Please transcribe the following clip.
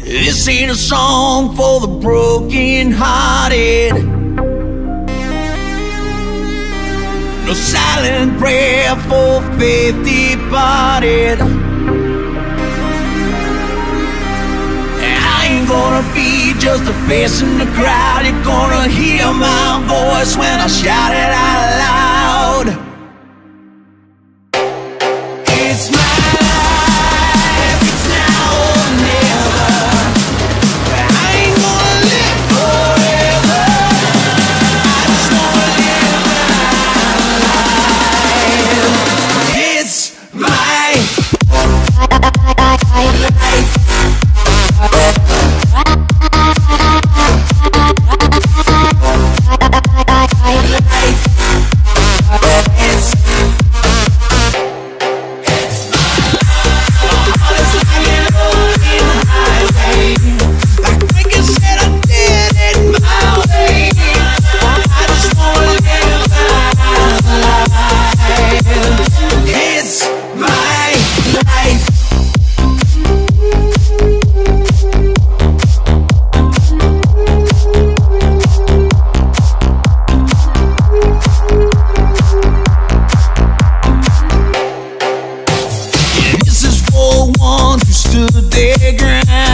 This ain't a song for the broken-hearted, no silent prayer for faith departed. I ain't gonna be just a face in the crowd. You're gonna hear my voice when I shout it out loud. It's my stood their ground.